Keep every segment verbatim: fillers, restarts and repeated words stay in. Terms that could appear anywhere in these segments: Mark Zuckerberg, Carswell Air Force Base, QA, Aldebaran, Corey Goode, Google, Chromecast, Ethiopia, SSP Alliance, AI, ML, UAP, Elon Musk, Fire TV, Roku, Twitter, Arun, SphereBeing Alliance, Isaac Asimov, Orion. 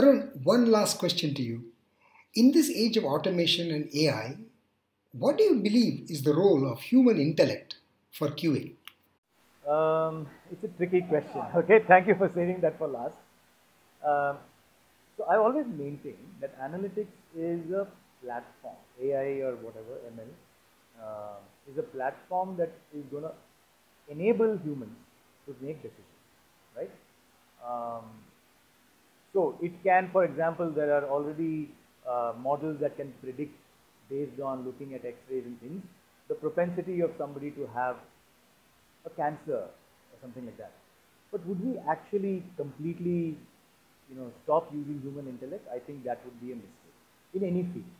Arun, one last question to you. In this age of automation and A I, what do you believe is the role of human intellect for Q A? Um, it's a tricky question. Okay, thank you for saving that for last. Um, so I always maintain that analytics is a platform, A I or whatever, M L, uh, is a platform that is going to enable humans to make decisions, right? Um, so it can, for example, there are already uh, models that can predict based on looking at x-rays and things, the propensity of somebody to have a cancer or something like that. But would we actually completely, you know, stop using human intellect? I think that would be a mistake in any field.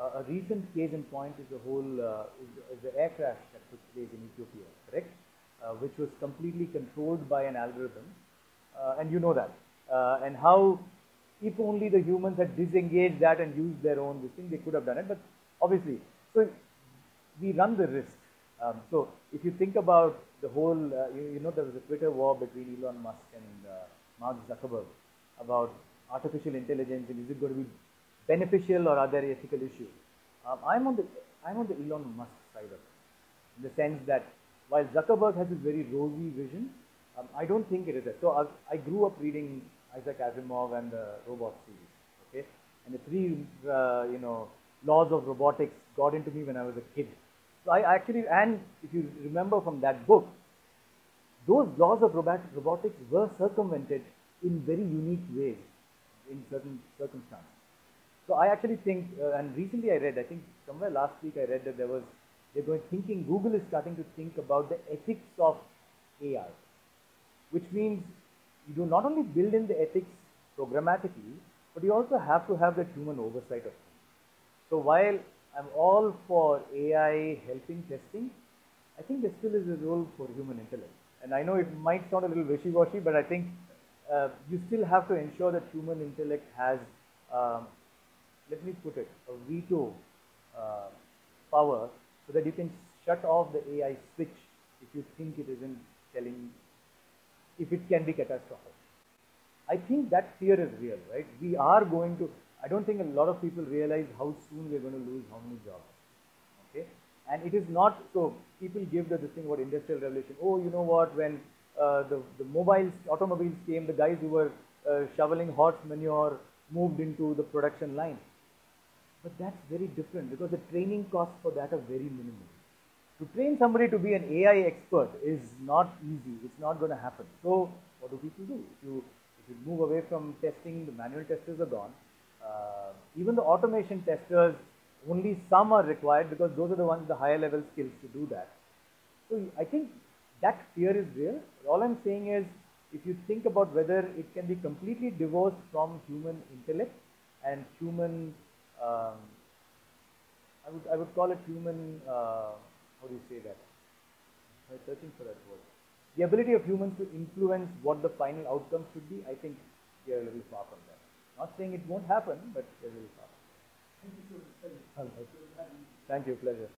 Uh, a recent case in point is the whole uh, is, is the air crash that took place in Ethiopia, correct? Uh, which was completely controlled by an algorithm, uh, and you know that. Uh, and how, if only the humans had disengaged that and used their own this thing, they could have done it. But obviously, so we run the risk. Um, so if you think about the whole, uh, you, you know, there was a Twitter war between Elon Musk and uh, Mark Zuckerberg about artificial intelligence and is it going to be beneficial or are there ethical issues? Um, I'm on the I'm on the Elon Musk side of it, in the sense that while Zuckerberg has this very rosy vision, um, I don't think it is that. So I, I grew up reading Isaac Asimov and the robot series, okay, and the three uh, you know laws of robotics got into me when I was a kid. So I actually, and if you remember from that book, those laws of robotics were circumvented in very unique ways in certain circumstances. So I actually think, uh, and recently I read, I think somewhere last week I read that there was, they're going thinking, Google is starting to think about the ethics of A I, which means you do not only build in the ethics programmatically, but you also have to have that human oversight of things. So while I'm all for A I helping testing, I think there still is a role for human intellect. And I know it might sound a little wishy-washy, but I think uh, you still have to ensure that human intellect has, um, let me put it, a veto uh, power, so that you can shut off the A I switch if you think it isn't telling, if it can be catastrophic. I think that fear is real, right? We are going to, I don't think a lot of people realize how soon we're going to lose how many jobs, okay? And it is not, so people give the this thing about industrial revolution, oh, you know what, when uh, the, the mobiles, automobiles came, the guys who were uh, shoveling horse manure moved into the production line. But that's very different because the training costs for that are very minimal. To train somebody to be an A I expert is not easy, it's not going to happen. So what do people do? If you, if you move away from testing, the manual testers are gone. Uh, even the automation testers, only some are required because those are the ones, the higher level skills to do that. So I think that fear is real. All I'm saying is, if you think about whether it can be completely divorced from human intellect and human, um, I would I would call it human, uh, how do you say that? I'm searching for that word. The ability of humans to influence what the final outcome should be, I think we are a little far from that. Not saying it won't happen, but it will happen. Thank you. Pleasure.